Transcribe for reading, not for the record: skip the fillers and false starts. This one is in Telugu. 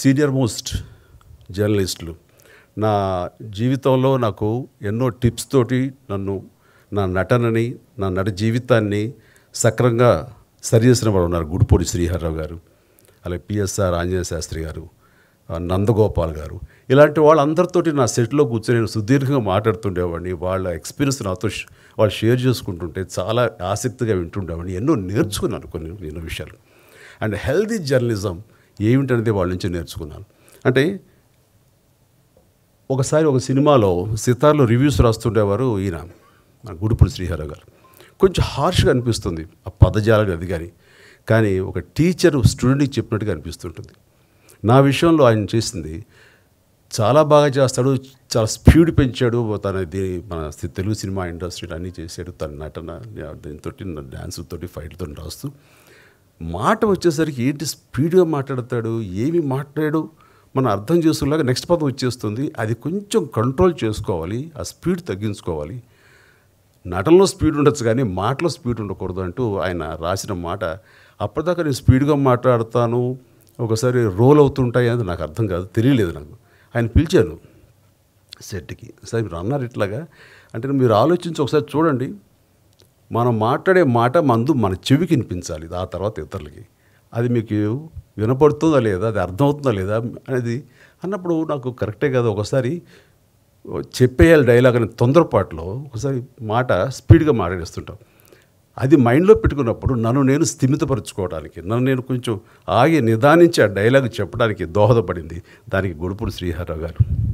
సీనియర్మోస్ట్ జర్నలిస్టులు నా జీవితంలో నాకు ఎన్నో టిప్స్ తోటి నన్ను నా నటనని నా నట జీవితాన్ని సక్రంగా సరిచేసిన వారు ఉన్నారు. గుడిపూడి శ్రీహర్రావు గారు, అలాగే పిఎస్ఆర్ ఆంజనేయ శాస్త్రి గారు, నందగోపాల్ గారు, ఇలాంటి వాళ్ళందరితోటి నా సెట్లో కూర్చొని నేను సుదీర్ఘంగా మాట్లాడుతుండేవాడిని. వాళ్ళ ఎక్స్పీరియన్స్ నాతో వాళ్ళు షేర్ చేసుకుంటుంటే చాలా ఆసక్తిగా వింటుండేవాడిని. ఎన్నో నేర్చుకున్నాను కొన్ని ఎన్నో విషయాలు. అండ్ హెల్దీ జర్నలిజం ఏమిటనేది వాళ్ళ నుంచి నేర్చుకున్నాను. అంటే ఒకసారి ఒక సినిమాలో సితార్లో రివ్యూస్ రాస్తుండేవారు ఈయన గుడిపూడి శ్రీహర్రావు గారు. కొంచెం హార్ష్గా అనిపిస్తుంది ఆ పదజాలం అది, కానీ ఒక టీచర్ స్టూడెంట్కి చెప్పినట్టుగా అనిపిస్తుంటుంది. నా విషయంలో ఆయన చేసింది చాలా బాగా చేస్తాడు, చాలా స్పీడ్ పెంచాడు. తన మన తెలుగు సినిమా ఇండస్ట్రీలో అన్నీ చేశాడు. తన నటన దీంతో డ్యాన్సుతో ఫైట్తో రాస్తూ మాట వచ్చేసరికి ఏంటి స్పీడ్గా మాట్లాడతాడు, ఏమి మాట్లాడాడు మనం అర్థం చేసుకునేలాగా నెక్స్ట్ పదం వచ్చేస్తుంది. అది కొంచెం కంట్రోల్ చేసుకోవాలి, ఆ స్పీడ్ తగ్గించుకోవాలి. నటనలో స్పీడ్ ఉండొచ్చు కానీ మాటలో స్పీడ్ ఉండకూడదు అంటూ ఆయన రాసిన మాట. అప్పటిదాకా నేను స్పీడ్గా మాట్లాడతాను, ఒకసారి రోల్ అవుతుంటాయి అని నాకు అర్థం కాదు, తెలియలేదు నాకు. ఆయన పిలిచాను సెట్కి, సరే మీరు అన్నారు ఇట్లాగా అంటే మీరు ఆలోచించి ఒకసారి చూడండి, మనం మాట్లాడే మాట మందు మన చెవికి వినిపించాలి, ఆ తర్వాత ఇతరులకి. అది మీకు వినపడుతుందా లేదా, అది అర్థమవుతుందా లేదా అనేది అన్నప్పుడు నాకు కరెక్టే కదా, ఒకసారి చెప్పేయాలి డైలాగ్ అనే తొందరపాటులో ఒకసారి మాట స్పీడ్గా మాట్లాడేస్తుంటాం. అది మైండ్లో పెట్టుకున్నప్పుడు నన్ను నేను స్థిమితపరచుకోవడానికి, నన్ను నేను కొంచెం ఆగి నిదానించి ఆ డైలాగ్ చెప్పడానికి దోహదపడింది దానికి గుడిపూడి శ్రీహర్రావు గారు.